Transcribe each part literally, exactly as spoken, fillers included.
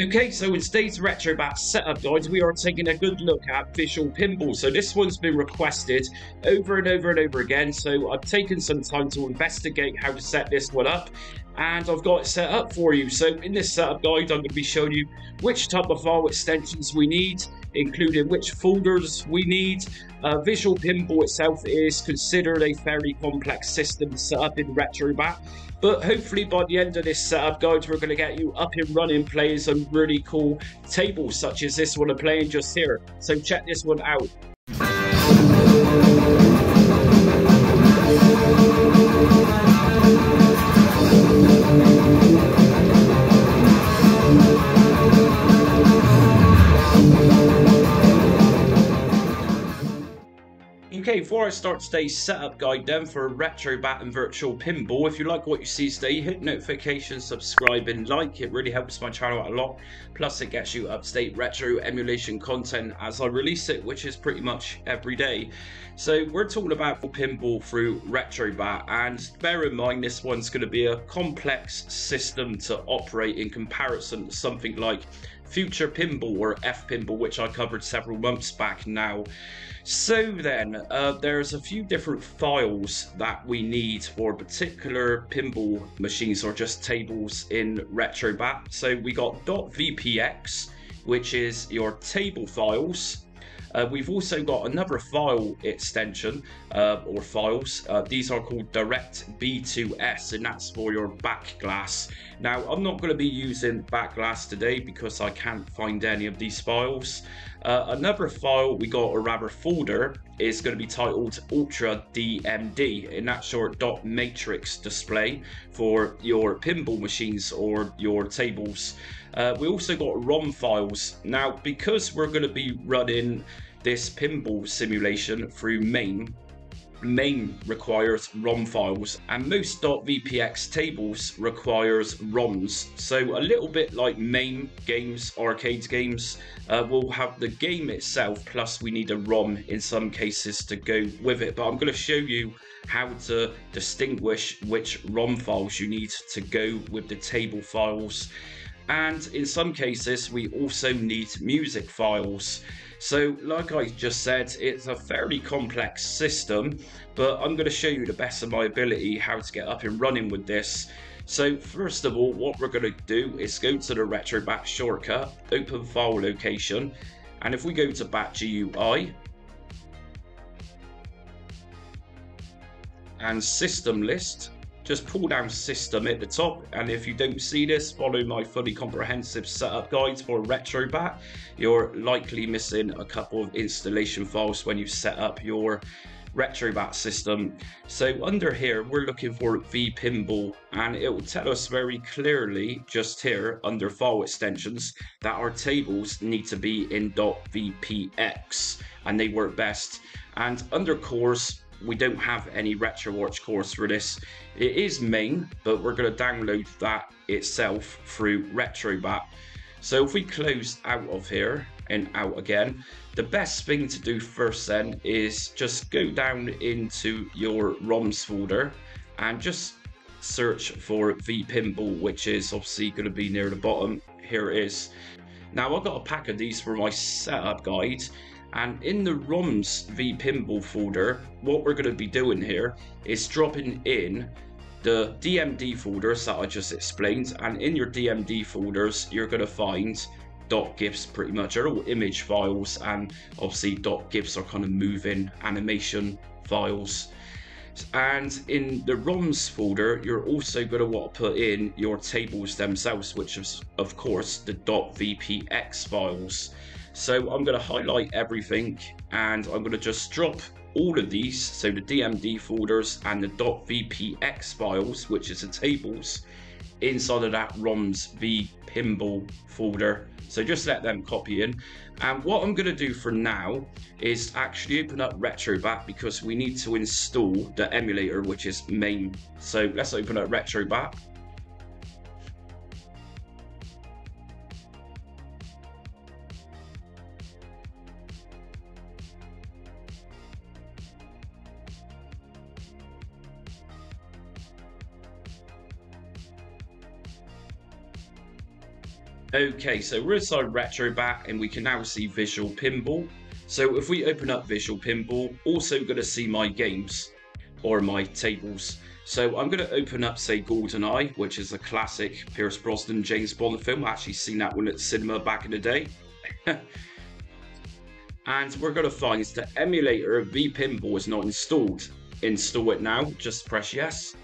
Okay, so in today's Retrobat setup guide, we are taking a good look at Visual Pinball. So this one's been requested over and over and over again, so I've taken some time to investigate how to set this one up, and I've got it set up for you. So in this setup guide, I'm going to be showing you which type of file extensions we need, including which folders we need. Uh, Visual Pinball itself is considered a fairly complex system set up in Retrobat, but hopefully by the end of this setup guide, we're going to get you up and running playing some really cool tables such as this one I'm playing just here. So check this one out. Okay, before I start today's setup guide then for Retrobat and Virtual Pinball, if you like what you see today, hit notifications, subscribe and like. It really helps my channel out a lot. Plus it gets you up-to-date retro emulation content as I release it, which is pretty much every day. So we're talking about pinball through Retrobat, and bear in mind this one's going to be a complex system to operate in comparison to something like Future Pinball or F Pinball, which I covered several months back now. So then uh, there's a few different files that we need for particular pinball machines or just tables in Retrobat. So we got .vpx, which is your table files. Uh, we've also got another file extension uh, or files. Uh, these are called Direct B two S, and that's for your back glass. Now, I'm not going to be using back glass today because I can't find any of these files. Uh, another file we got, or rather folder, is going to be titled Ultra D M D, and that's your dot matrix display for your pinball machines or your tables. Uh, we also got ROM files. Now, because we're going to be running this pinball simulation through MAME, MAME requires ROM files, and most .vpx tables requires ROMs. So a little bit like MAME games, arcade games, uh, we'll have the game itself, plus we need a ROM in some cases to go with it. But I'm going to show you how to distinguish which ROM files you need to go with the table files. And in some cases, we also need music files. So like I just said, it's a fairly complex system, but I'm going to show you the best of my ability how to get up and running with this. So first of all, what we're going to do is go to the Retrobat shortcut, open file location, and if we go to Bat G U I and system list, just pull down system at the top, and if you don't see this, follow my fully comprehensive setup guide for Retrobat. You're likely missing a couple of installation files when you set up your Retrobat system. So under here, we're looking for vPinball, and it will tell us very clearly just here under file extensions that our tables need to be in .vpx, and they work best. And under cores, we don't have any RetroWatch cores for this. It is MAME, but we're going to download that itself through Retrobat. So if we close out of here and out again, the best thing to do first then is just go down into your ROMs folder and just search for vPinball, which is obviously going to be near the bottom. Here it is. Now I've got a pack of these for my setup guide. And in the ROMs vPinball folder, what we're going to be doing here is dropping in the D M D folders that I just explained. And in your D M D folders, you're going to find .gifs pretty much. They're all image files, and obviously .gifs are kind of moving animation files. And in the ROMs folder, you're also going to want to put in your tables themselves, which is, of course, the .vpx files. So I'm going to highlight everything, and I'm going to just drop all of these, so the D M D folders and the .vpx files, which is the tables, inside of that ROMs vPinball folder. So just let them copy in. And what I'm going to do for now is actually open up Retrobat, because we need to install the emulator, which is MAME. So let's open up Retrobat. Okay, so we're inside Retrobat and we can now see Visual Pinball. So if we open up Visual Pinball, also going to see my games or my tables. So I'm going to open up, say, GoldenEye, which is a classic Pierce Brosnan James Bond film. I actually seen that one at cinema back in the day. And we're going to find the emulator of V Pinball is not installed. Install it now, just press yes.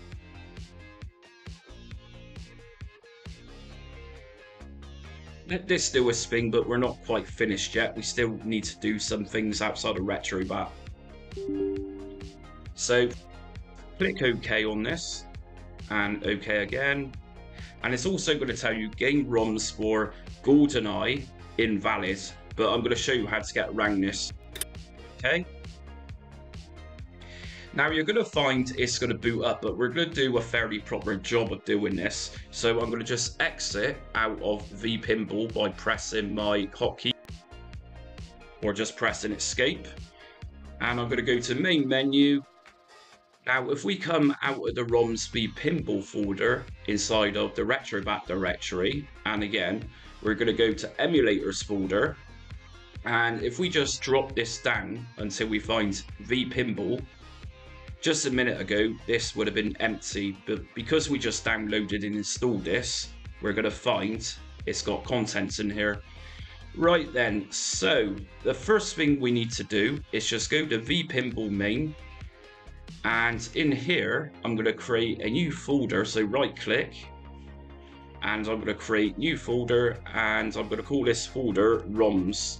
Let this do a spin, but we're not quite finished yet. We still need to do some things outside of Retrobat. So click OK on this and OK again. And it's also going to tell you game ROMs for GoldenEye invalid, but I'm going to show you how to get around this. Okay. Now you're going to find it's going to boot up, but we're going to do a fairly proper job of doing this. So I'm going to just exit out of V Pinball by pressing my hotkey or just pressing escape. And I'm going to go to main menu. Now if we come out of the ROMs V Pinball folder inside of the Retrobat directory, and again we're going to go to emulators folder, and if we just drop this down until we find V Pinball. Just a minute ago, this would have been empty, but because we just downloaded and installed this, we're going to find it's got contents in here. Right then, so the first thing we need to do is just go to V Pinball main, and in here, I'm going to create a new folder, so right click, and I'm going to create new folder, and I'm going to call this folder ROMs.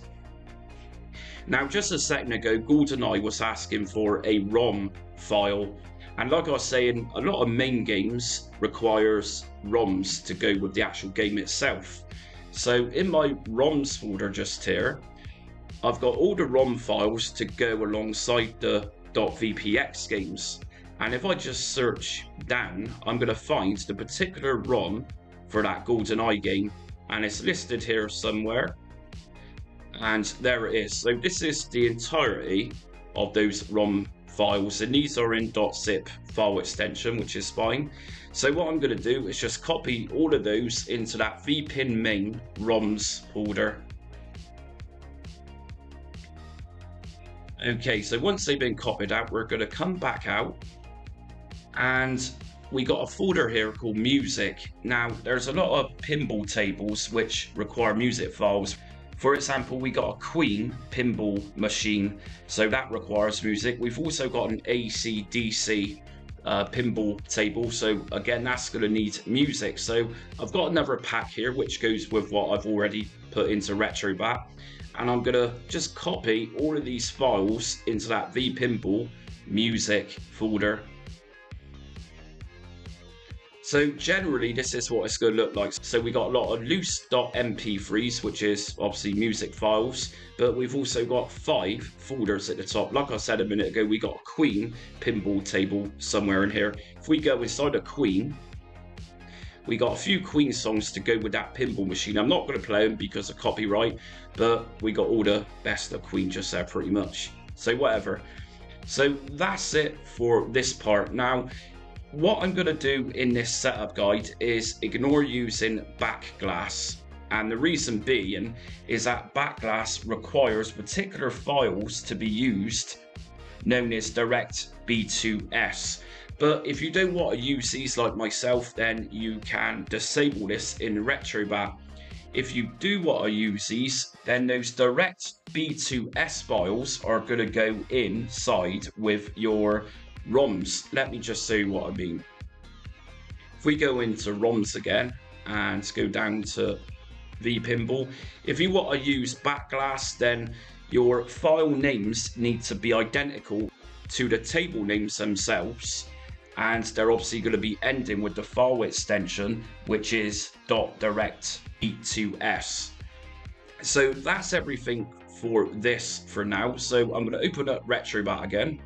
Now, just a second ago, GoldenEye was asking for a ROM file, and like I was saying, a lot of main games requires ROMs to go with the actual game itself. So in my ROMs folder just here, I've got all the ROM files to go alongside the .vpx games, and if I just search down, I'm going to find the particular ROM for that GoldenEye game, and it's listed here somewhere. And there it is. So this is the entirety of those ROM files, and these are in .zip file extension, which is fine. So what I'm going to do is just copy all of those into that vpin main ROMs folder. Okay, so once they've been copied out, we're going to come back out, and we got a folder here called music. Now there's a lot of pinball tables which require music files. For example, we got a Queen pinball machine, so that requires music. We've also got an A C D C uh, pinball table, so again, that's going to need music. So I've got another pack here, which goes with what I've already put into Retrobat. And I'm going to just copy all of these files into that V Pinball music folder. So generally this is what it's going to look like. So we got a lot of loose.mp threes, which is obviously music files, but we've also got five folders at the top. Like I said a minute ago, we got a Queen pinball table somewhere in here. If we go inside a Queen, we got a few Queen songs to go with that pinball machine. I'm not going to play them because of copyright, but we got all the best of Queen just there pretty much. So whatever. So that's it for this part. Now, what I'm going to do in this setup guide is ignore using back glass, and the reason being is that back glass requires particular files to be used known as Direct B two S, but if you don't want to use these like myself, then you can disable this in Retrobat. If you do want to use these, then those Direct B two S files are going to go inside with your ROMs. Let me just show you what I mean. If we go into ROMs again and go down to V Pinball, if you want to use back glass, then your file names need to be identical to the table names themselves, and they're obviously going to be ending with the file extension, which is .direct B two S. So that's everything for this for now. So I'm going to open up Retrobat again.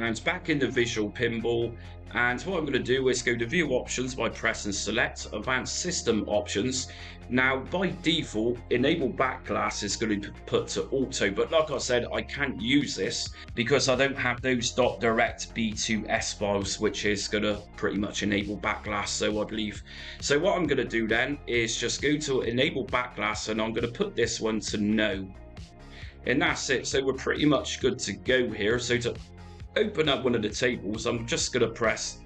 And back in the Visual Pinball, And what I'm going to do is go to View Options by pressing Select, Advanced System Options. Now, by default, Enable Back Glass is going to be put to Auto, but like I said, I can't use this because I don't have those .direct B two S files, which is going to pretty much enable back glass, so I'd leave. So what I'm going to do then is just go to Enable Back Glass, and I'm going to put this one to No. And that's it, so we're pretty much good to go here. So to open up one of the tables, I'm just going to press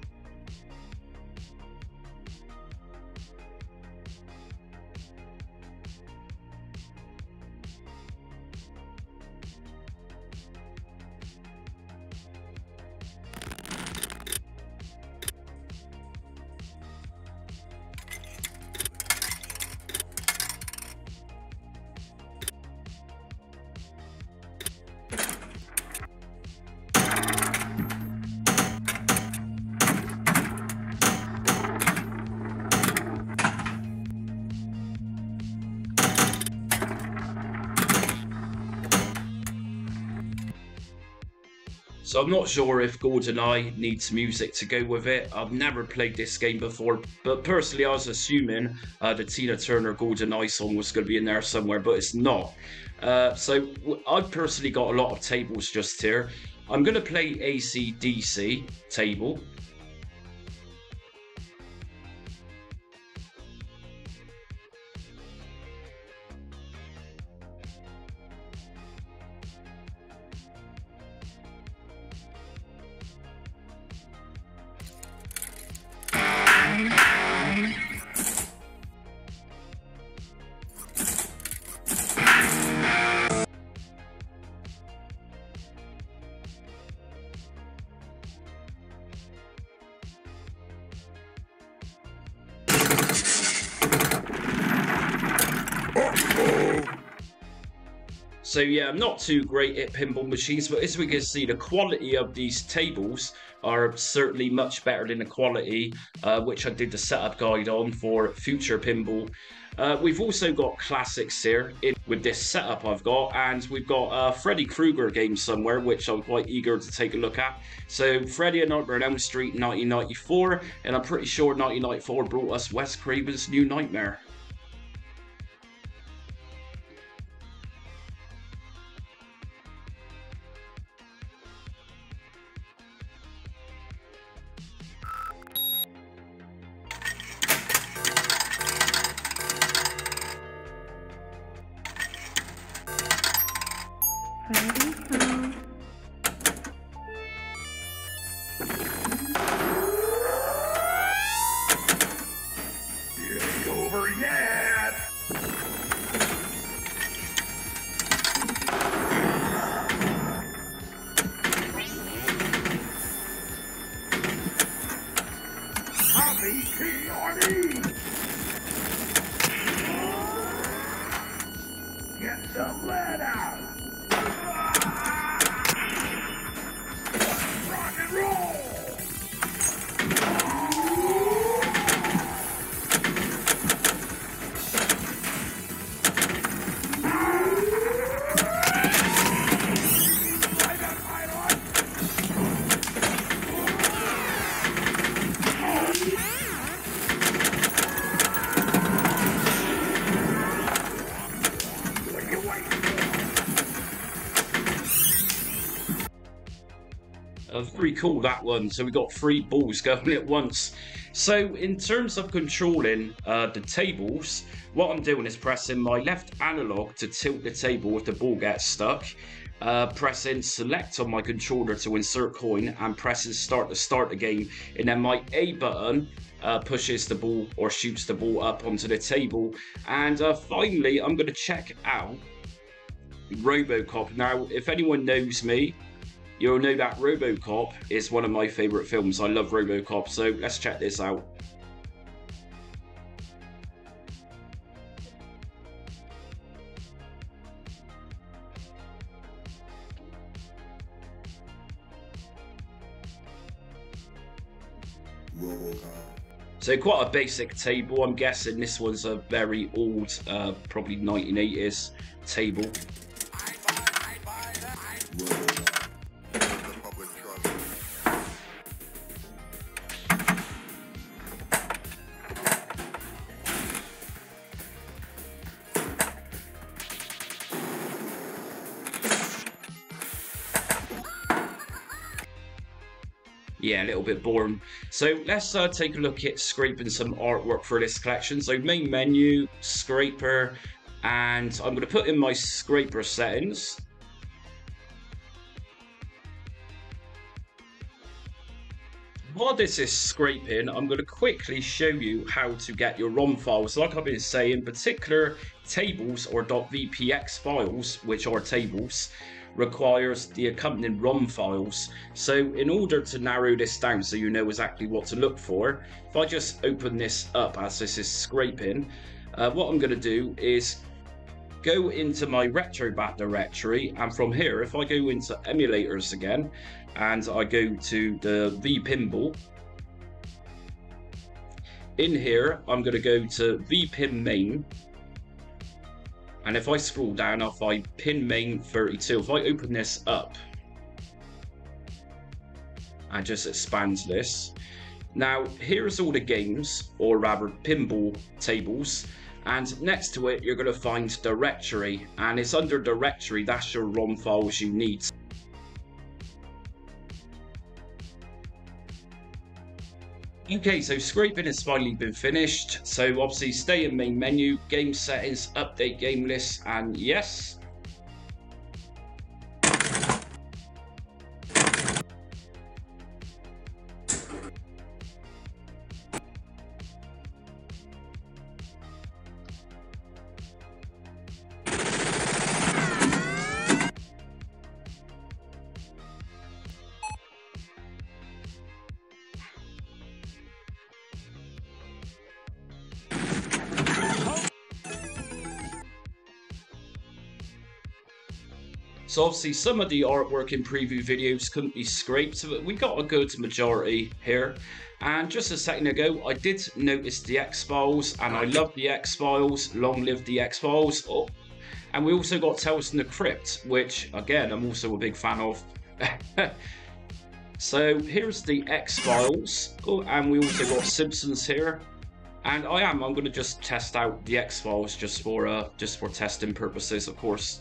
So I'm not sure if GoldenEye needs music to go with it. I've never played this game before, but personally I was assuming uh, the Tina Turner GoldenEye song was going to be in there somewhere, but it's not. Uh, so I've personally got a lot of tables just here. I'm going to play A C D C table. So yeah, I'm not too great at pinball machines, but as we can see, the quality of these tables are certainly much better than the quality uh, which I did the setup guide on for Future Pinball. Uh, we've also got classics here in, with this setup I've got, and we've got a Freddy Krueger game somewhere, which I'm quite eager to take a look at. So Freddy and Nightmare on Elm Street nineteen ninety-four, and I'm pretty sure nineteen ninety-four brought us Wes Craven's New Nightmare. Pretty cool, that one. So we got three balls going at once. So in terms of controlling uh, the tables, what I'm doing is pressing my left analog to tilt the table if the ball gets stuck, uh, pressing select on my controller to insert coin, and pressing start to start the game, and then my A button uh, pushes the ball or shoots the ball up onto the table. And uh, finally I'm going to check out RoboCop. Now if anyone knows me, you'll know that RoboCop is one of my favourite films. I love RoboCop, so let's check this out. So quite a basic table. I'm guessing this one's a very old, uh, probably nineteen eighties table. yeah, a little bit boring. So let's uh, take a look at scraping some artwork for this collection. So main menu, scraper, and I'm gonna put in my scraper settings. While this is scraping, I'm going to quickly show you how to get your ROM files. Like I've been saying, particular tables or .vpx files, which are tables, requires the accompanying ROM files. So in order to narrow this down so you know exactly what to look for, if I just open this up as this is scraping, uh, what I'm going to do is go into my Retrobat directory, and from here, if I go into emulators again, and I go to the V Pinball, in here, I'm gonna go to V Pin MAME, and if I scroll down, I'll find Pin MAME thirty-two. If I open this up, and just expand this, now here's all the games, or rather pinball tables, and next to it you're going to find directory, and it's under directory that's your ROM files you need. Okay, so scraping has finally been finished, so obviously stay in main menu, game settings, update game list, and yes. So obviously some of the artwork in preview videos couldn't be scraped, but we got a good majority here. And just a second ago, I did notice the X-Files, and I love the X-Files, long live the X-Files. Oh, and we also got Tales from the Crypt, which again, I'm also a big fan of. So here's the X-Files, oh, and we also got Simpsons here. And I am, I'm gonna just test out the X-Files just for, uh, just for testing purposes, of course.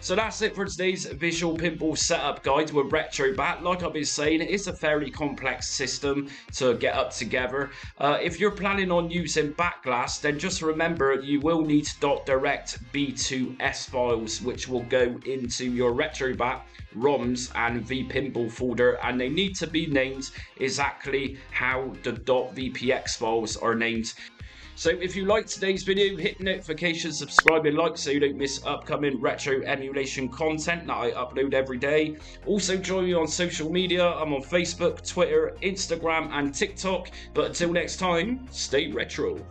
So that's it for today's Visual Pinball setup guide with Retrobat. Like I've been saying, it's a fairly complex system to get up together. Uh, if you're planning on using backglass, then just remember you will need .direct B two S files, which will go into your Retrobat ROMs and V Pinball folder, and they need to be named exactly how the .vpx files are named. So if you liked today's video, hit the notification, subscribe and like so you don't miss upcoming retro emulation content that I upload every day. Also join me on social media. I'm on Facebook, Twitter, Instagram and TikTok. But until next time, stay retro.